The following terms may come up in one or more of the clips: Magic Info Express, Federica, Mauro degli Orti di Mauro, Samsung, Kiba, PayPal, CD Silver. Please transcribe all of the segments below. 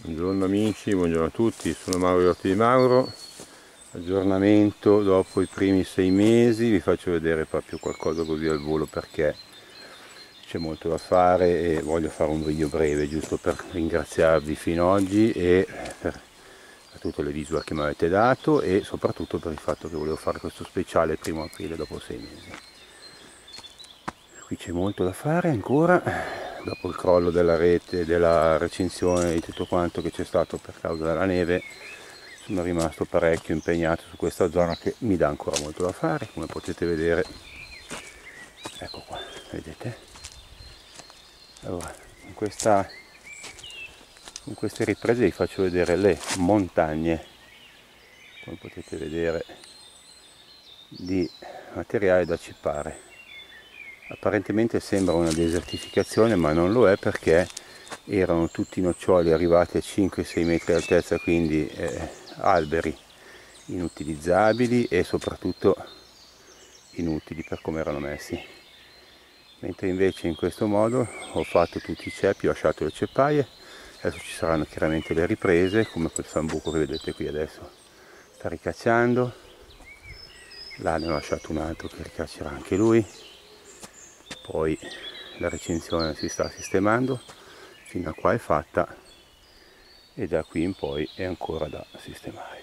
Buongiorno amici, buongiorno a tutti, sono Mauro degli Orti di Mauro. Aggiornamento dopo i primi 6 mesi, vi faccio vedere proprio qualcosa così al volo perché c'è molto da fare e voglio fare un video breve giusto per ringraziarvi fino ad oggi e per tutte le visual che mi avete dato e soprattutto per il fatto che volevo fare questo speciale primo aprile dopo 6 mesi. Qui c'è molto da fare ancora dopo il crollo della rete, della recinzione, di tutto quanto che c'è stato per causa della neve. Sono rimasto parecchio impegnato su questa zona che mi dà ancora molto da fare, come potete vedere. Ecco qua, vedete? Allora, in queste riprese vi faccio vedere le montagne, come potete vedere, di materiale da cippare. Apparentemente sembra una desertificazione, ma non lo è perché erano tutti noccioli arrivati a 5-6 metri di altezza, quindi alberi inutilizzabili e soprattutto inutili per come erano messi. Mentre invece in questo modo ho fatto tutti i ceppi, ho lasciato le ceppaie. Adesso ci saranno chiaramente le riprese, come quel sambuco che vedete qui adesso sta ricacciando, là ne ho lasciato un altro che ricaccerà anche lui, poi la recinzione si sta sistemando, fino a qua è fatta e da qui in poi è ancora da sistemare.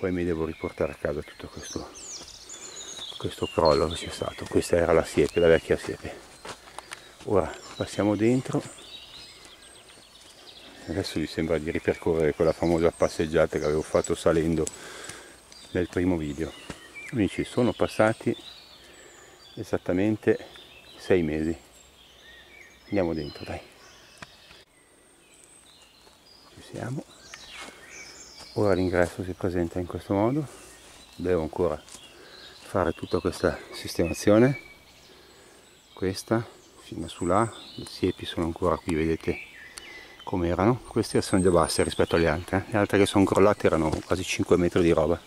Poi mi devo riportare a casa tutto questo crollo che c'è stato. Questa era la siepe, la vecchia siepe. Ora passiamo dentro. Adesso mi sembra di ripercorrere quella famosa passeggiata che avevo fatto salendo nel primo video. Amici, sono passati esattamente 6 mesi. Andiamo dentro, dai. Ci siamo. Ora l'ingresso si presenta in questo modo. Devo ancora fare tutta questa sistemazione. Questa, fino a su là. I siepi sono ancora qui, vedete. Come erano? Queste sono già basse rispetto alle altre, le altre che sono crollate erano quasi 5 metri di roba.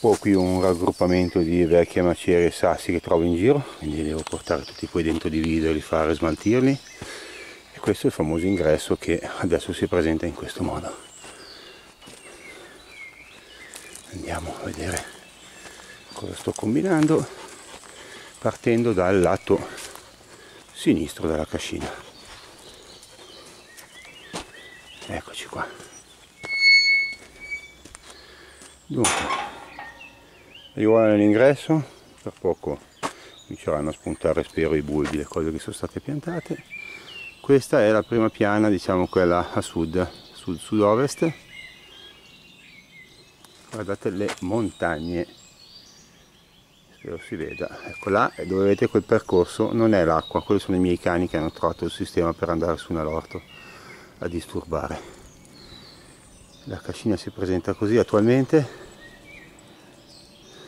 Poi qui un raggruppamento di vecchie macerie e sassi che trovo in giro, quindi devo portare tutti poi dentro, dividerli, fare, smaltirli. E questo è il famoso ingresso che adesso si presenta in questo modo. Andiamo a vedere cosa sto combinando partendo dal lato sinistro della cascina. Eccoci qua. Dunque, arrivo all'ingresso, tra poco cominceranno a spuntare, spero, i bulbi, le cose che sono state piantate. Questa è la prima piana, diciamo quella a sud, sud-sud-ovest. Guardate le montagne, spero si veda. Ecco là, dove vedete quel percorso, non è l'acqua, quelli sono i miei cani che hanno trovato il sistema per andare su un alorto a disturbare. La cascina si presenta così attualmente.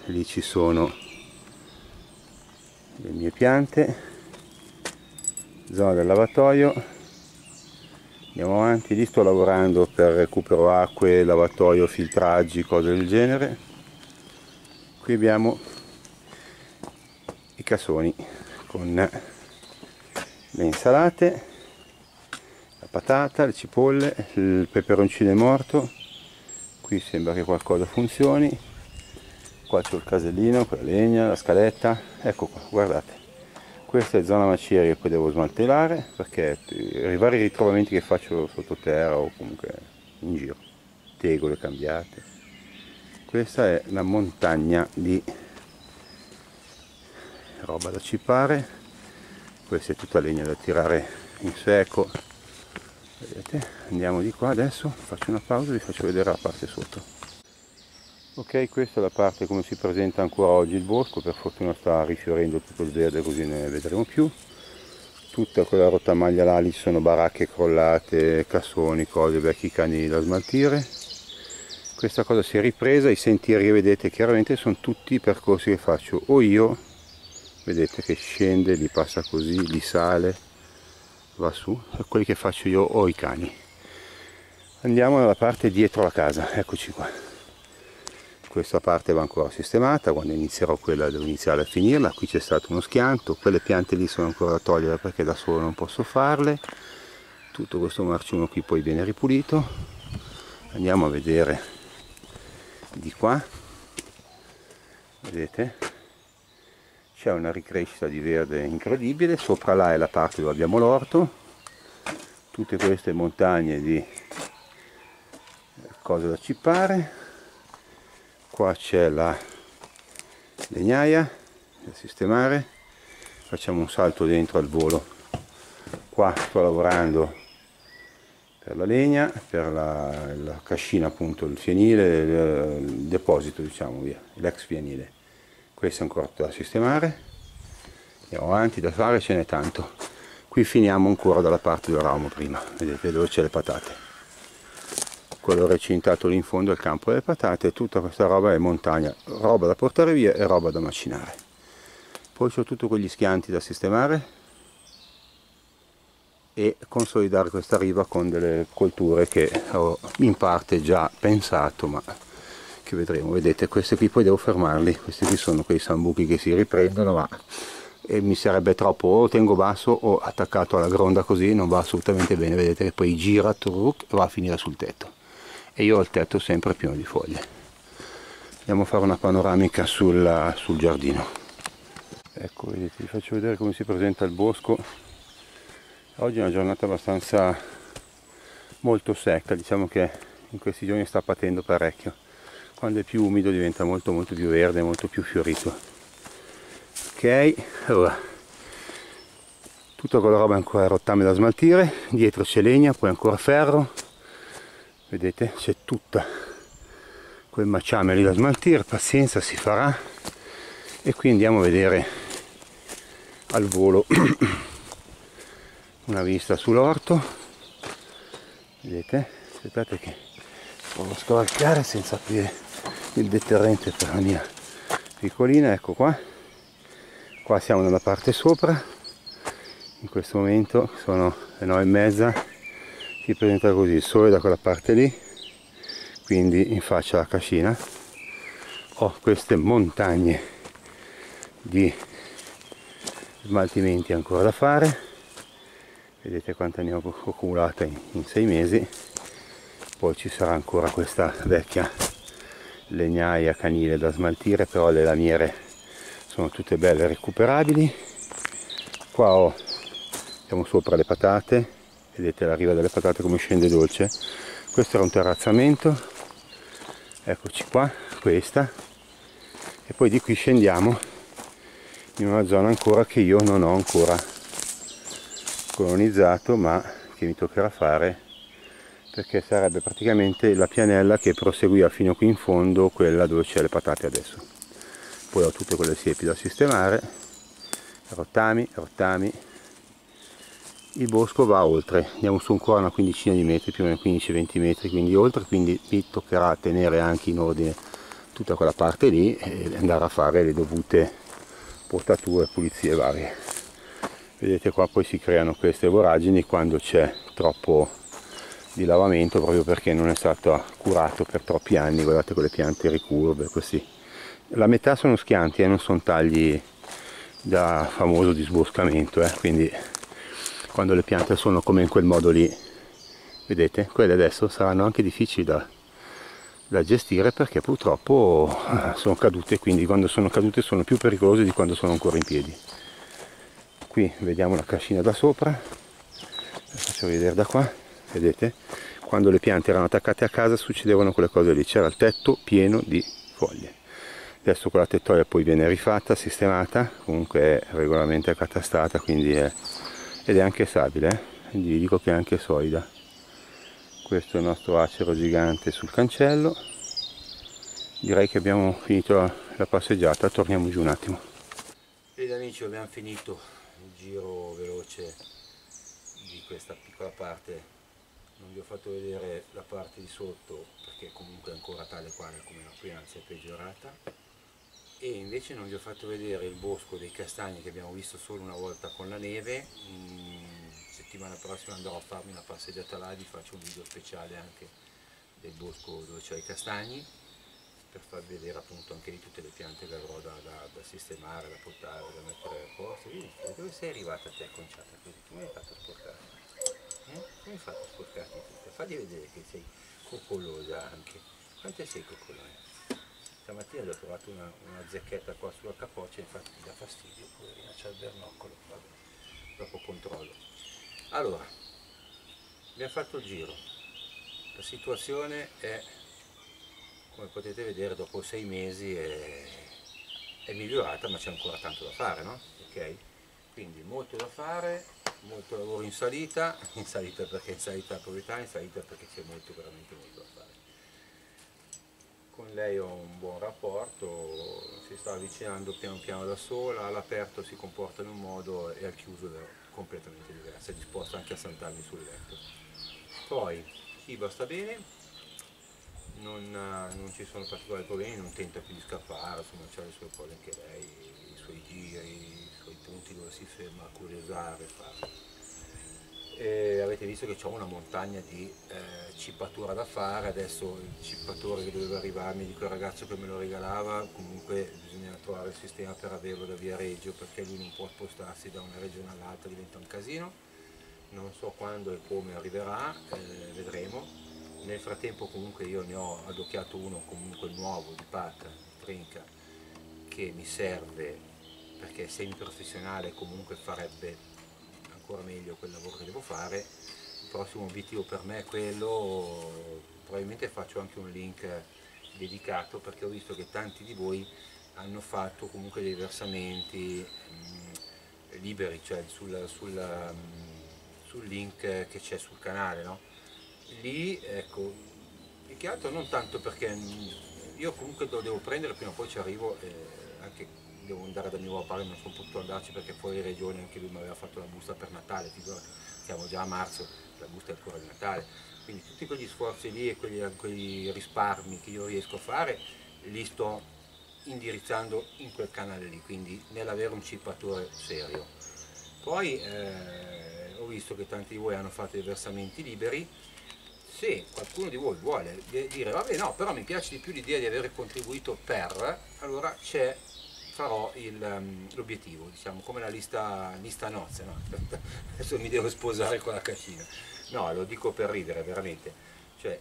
Lì ci sono le mie piante, zona del lavatoio. Andiamo avanti, lì sto lavorando per recupero acque, lavatoio, filtraggi, cose del genere. Qui abbiamo i cassoni con le insalate, patata, le cipolle, il peperoncino è morto, qui sembra che qualcosa funzioni, qua c'è il casellino con la legna, la scaletta, ecco qua, guardate, questa è zona macerie che devo smaltellare perché i vari ritrovamenti che faccio sottoterra o comunque in giro, tegole cambiate. Questa è una montagna di roba da cipare, questa è tutta legna da tirare in secco. Vedete? Andiamo di qua adesso, faccio una pausa e vi faccio vedere la parte sotto. Ok, questa è la parte come si presenta ancora oggi il bosco, per fortuna sta rifiorendo tutto il verde così ne vedremo più. Tutta quella rotamaglia là, lì ci sono baracche crollate, cassoni, cose, vecchi cani da smaltire. Questa cosa si è ripresa, i sentieri che vedete chiaramente sono tutti i percorsi che faccio o io, vedete che scende, li passa così, li sale, va su, e quelli che faccio io o i cani. Andiamo nella parte dietro la casa, eccoci qua. Questa parte va ancora sistemata, quando inizierò quella devo iniziare a finirla. Qui c'è stato uno schianto, quelle piante lì sono ancora da togliere perché da solo non posso farle. tutto questo marciume qui poi viene ripulito. Andiamo a vedere di qua, vedete c'è una ricrescita di verde incredibile. Sopra là è la parte dove abbiamo l'orto, tutte queste montagne di cose da cippare. Qua c'è la legnaia da sistemare. Facciamo un salto dentro al volo. Qua sto lavorando per la legna, per la cascina, appunto il fienile, il deposito, diciamo, via, l'ex fienile. Questo è ancora da sistemare. Andiamo avanti, da fare ce n'è tanto. Qui finiamo ancora dalla parte del ramo prima, vedete dove c'è le patate. Quello recintato lì in fondo è il campo delle patate. Tutta questa roba è montagna, roba da portare via e roba da macinare. Poi c'ho tutti quegli schianti da sistemare e consolidare questa riva con delle colture che ho in parte già pensato, ma che vedremo. Vedete, questi qui poi devo fermarli, questi qui sono quei sambuchi che si riprendono, ma e mi sarebbe troppo, o tengo basso o attaccato alla gronda, così non va assolutamente bene. Vedete che poi gira, truc, va a finire sul tetto. E io ho il tetto sempre pieno di foglie. Andiamo a fare una panoramica sul giardino. Ecco, vedete, vi faccio vedere come si presenta il bosco. Oggi è una giornata abbastanza molto secca, diciamo che in questi giorni sta patendo parecchio. Quando è più umido diventa molto molto più verde, molto più fiorito. Ok, allora tutta quella roba è ancora rottame da smaltire, dietro c'è legna, poi ancora ferro. Vedete, c'è tutta quel maciame lì da smaltire, pazienza, si farà. E qui andiamo a vedere al volo una vista sull'orto. Vedete, aspettate che provo a scavalcare senza aprire il deterrente per la mia piccolina. Ecco qua, qua siamo nella parte sopra. In questo momento sono le 9:30. Si presenta così il sole da quella parte lì, quindi in faccia alla cascina. Ho queste montagne di smaltimenti ancora da fare. Vedete quanta ne ho accumulata in 6 mesi. Poi ci sarà ancora questa vecchia legnaia canile da smaltire, però le lamiere sono tutte belle recuperabili. Qua siamo sopra le patate. Vedete la riva delle patate come scende dolce. Questo era un terrazzamento, eccoci qua, questa, e poi di qui scendiamo in una zona ancora che io non ho ancora colonizzato, ma che mi toccherà fare, perché sarebbe praticamente la pianella che proseguiva fino qui in fondo, quella dove c'è le patate adesso. Poi ho tutte quelle siepi da sistemare, rottami. Il bosco va oltre, andiamo su ancora una quindicina di metri, più o meno 15-20 metri, quindi oltre, quindi mi toccherà tenere anche in ordine tutta quella parte lì e andare a fare le dovute potature, pulizie varie. Vedete qua poi si creano queste voragini quando c'è troppo dilavamento, proprio perché non è stato curato per troppi anni. Guardate quelle piante ricurve così. La metà sono schianti e non sono tagli da famoso disboscamento, quindi quando le piante sono come in quel modo lì, vedete, quelle adesso saranno anche difficili da gestire, perché purtroppo sono cadute, quindi quando sono cadute sono più pericolose di quando sono ancora in piedi. Qui vediamo la cascina da sopra, la faccio vedere da qua. Vedete, quando le piante erano attaccate a casa succedevano quelle cose lì, c'era il tetto pieno di foglie. Adesso quella tettoia poi viene rifatta, sistemata, comunque è regolarmente accatastata, quindi è ed è anche stabile, quindi vi dico che è anche solida. Questo è il nostro acero gigante sul cancello. Direi che abbiamo finito la passeggiata, torniamo giù un attimo. Ed amici, abbiamo finito il giro veloce di questa piccola parte. Non vi ho fatto vedere la parte di sotto perché comunque è ancora tale quale come la prima, si è peggiorata, e invece non vi ho fatto vedere il bosco dei castagni che abbiamo visto solo una volta con la neve. Settimana prossima andrò a farmi una passeggiata là, vi faccio un video speciale anche del bosco dove c'è i castagni, per far vedere appunto anche di tutte le piante che avrò da sistemare, da portare, da mettere a posto. Dove sei arrivata te, conciata, che tu mi hai fatto sporcare? Come fai a sporcarti tutta? Fatti vedere che sei coccolosa anche. Quante sei coccolosa? Stamattina ho trovato una zecchetta qua sulla capoccia, infatti mi dà fastidio, poverina, c'è il bernoccolo, vabbè, dopo controllo. Allora, abbiamo fatto il giro, la situazione è, come potete vedere, dopo 6 mesi è migliorata, ma c'è ancora tanto da fare, no? Ok? Quindi molto da fare, molto lavoro in salita perché è in salita la proprietà, in salita perché c'è molto, veramente molto da fare. Con lei ho un buon rapporto, si sta avvicinando piano piano da sola, all'aperto si comporta in un modo e al chiuso è completamente diverso, è disposta anche a saltarmi sul letto. Poi Kiba sta bene, non ci sono particolari problemi, non tenta più di scappare, insomma c'ha le sue cose anche lei, i suoi giri, i suoi punti dove si ferma a curiosare, fare. E avete visto che c'è una montagna di cippatura da fare, adesso il cippatore che doveva arrivarmi di quel ragazzo che me lo regalava, comunque bisogna trovare il sistema per averlo da via Reggio perché lui non può spostarsi da una regione all'altra, diventa un casino, non so quando e come arriverà, vedremo. Nel frattempo comunque io ne ho adocchiato uno comunque nuovo di pacca, di trinca, che mi serve perché semiprofessionale comunque farebbe meglio quel lavoro che devo fare. Il prossimo obiettivo per me è quello, probabilmente faccio anche un link dedicato perché ho visto che tanti di voi hanno fatto comunque dei versamenti liberi, cioè sul link che c'è sul canale, no? Lì, ecco, più che altro non tanto perché io comunque lo devo prendere, prima o poi ci arrivo, anche devo andare da mio papà, non sono potuto andarci perché fuori regione anche lui mi aveva fatto la busta per Natale, figurati, siamo già a marzo, la busta è ancora di Natale, quindi tutti quegli sforzi lì e quei risparmi che io riesco a fare li sto indirizzando in quel canale lì, quindi nell'avere un cippatore serio. Poi ho visto che tanti di voi hanno fatto i versamenti liberi. Se qualcuno di voi vuole dire vabbè no, però mi piace di più l'idea di aver contribuito per, allora c'è, farò l'obiettivo, diciamo, come la lista nozze, no? Adesso mi devo sposare con la cascina, no, lo dico per ridere veramente, cioè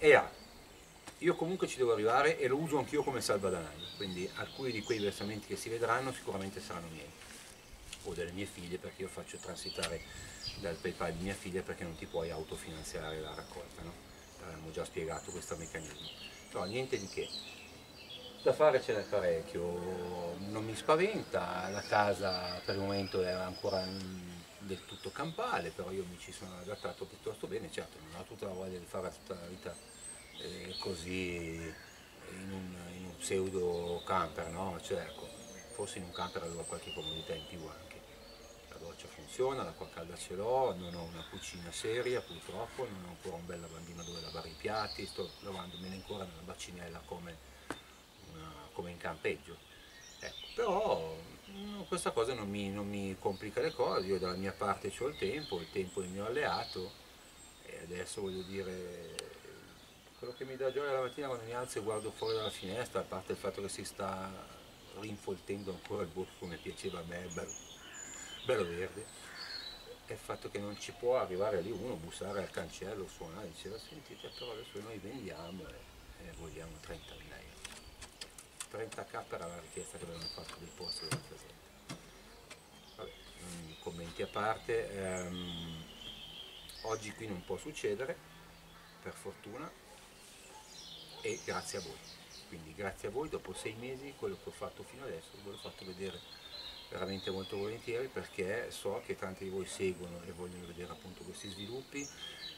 io comunque ci devo arrivare e lo uso anch'io come salvadanaio, quindi alcuni di quei versamenti che si vedranno sicuramente saranno miei o delle mie figlie, perché io faccio transitare dal PayPal di mia figlia perché non ti puoi autofinanziare la raccolta, no? L'abbiamo già spiegato questo meccanismo, no, niente di che. Da fare ce n'è parecchio, non mi spaventa, la casa per il momento è ancora del tutto campale, però io mi ci sono adattato piuttosto bene, certo non ho tutta la voglia di fare tutta la vita così in un pseudo camper, no? Cioè, ecco, forse in un camper avevo qualche comodità in più anche, la doccia funziona, l'acqua calda ce l'ho, non ho una cucina seria purtroppo, non ho ancora un bel lavandino dove lavare i piatti, sto lavandomene ancora nella bacinella come in campeggio, ecco, però questa cosa non mi complica le cose, io dalla mia parte ho il tempo è il mio alleato e adesso voglio dire quello che mi dà gioia la mattina quando mi alzo e guardo fuori dalla finestra, a parte il fatto che si sta rinfoltendo ancora il bosco come piaceva a me, bello, bello verde, è il fatto che non ci può arrivare lì uno, bussare al cancello, suonare, diceva sentite però adesso noi vendiamo e vogliamo 30.000 €. 30.000 era la richiesta che avevano fatto dei posti della presente. Vabbè, commenti a parte, oggi qui non può succedere, per fortuna, e grazie a voi. Quindi grazie a voi, dopo 6 mesi, quello che ho fatto fino adesso, ve l'ho fatto vedere veramente molto volentieri, perché so che tanti di voi seguono e vogliono vedere appunto questi sviluppi.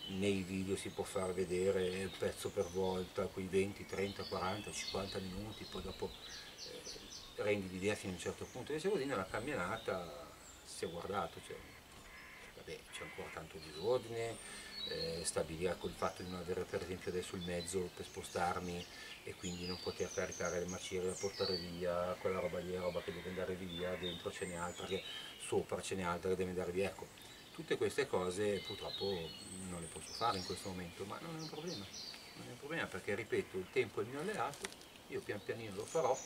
Nei video si può far vedere il pezzo per volta, quei 20, 30, 40, 50 minuti, poi dopo rendi l'idea fino a un certo punto. E se vuol dire nella camminata si è guardato, cioè, vabbè, c'è ancora tanto disordine, stabilire col fatto di non avere per esempio adesso il mezzo per spostarmi e quindi non poter caricare le macerie da portare via, quella roba lì è roba che deve andare via, dentro ce n'è altra, che sopra ce n'è altra che deve andare via, ecco. Tutte queste cose purtroppo non le posso fare in questo momento, ma non è un problema, non è un problema perché, ripeto, il tempo è il mio alleato, io pian pianino lo farò,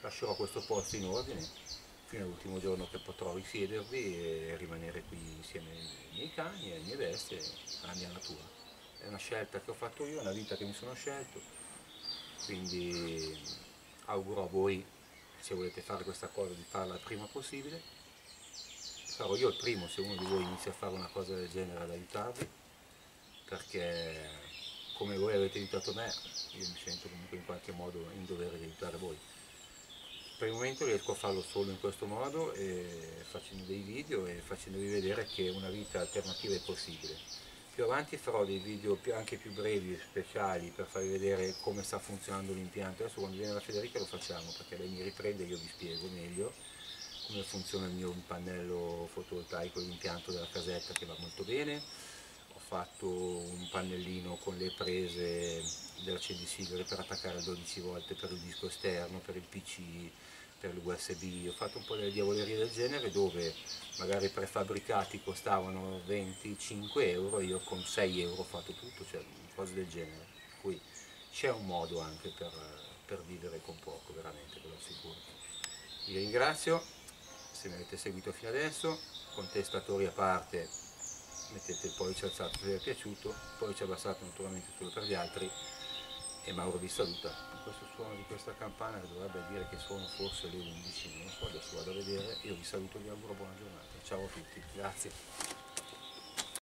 lascerò questo posto in ordine, fino all'ultimo giorno che potrò risiedervi e rimanere qui insieme ai miei cani, alle mie bestie, alla mia natura. È una scelta che ho fatto io, è una vita che mi sono scelto, quindi auguro a voi, se volete fare questa cosa, di farla il prima possibile. Sarò io il primo, se uno di voi inizia a fare una cosa del genere, ad aiutarvi, perché come voi avete aiutato me, io mi sento comunque in qualche modo in dovere di aiutare voi. Per il momento riesco a farlo solo in questo modo, facendo dei video e facendovi vedere che una vita alternativa è possibile. Più avanti farò dei video anche più brevi e speciali per farvi vedere come sta funzionando l'impianto. Adesso quando viene la Federica lo facciamo, perché lei mi riprende e io vi spiego meglio come funziona il mio pannello fotovoltaico, l'impianto della casetta, che va molto bene. Ho fatto un pannellino con le prese della CD Silver per attaccare 12 volte per il disco esterno, per il PC, per l'USB. Ho fatto un po' delle diavolerie del genere, dove magari prefabbricati costavano 25 euro, io con 6 euro ho fatto tutto, cioè cose del genere. Qui c'è un modo anche per vivere con poco, veramente, ve lo assicuro. Vi ringrazio se mi avete seguito fino adesso, contestatori a parte, mettete il pollice alzato se vi è piaciuto, il pollice abbassato naturalmente solo per gli altri. E Mauro vi saluta. Questo suono di questa campana che dovrebbe dire che sono forse le 11, non so, adesso vado a vedere. Io vi saluto e vi auguro buona giornata. Ciao a tutti, grazie.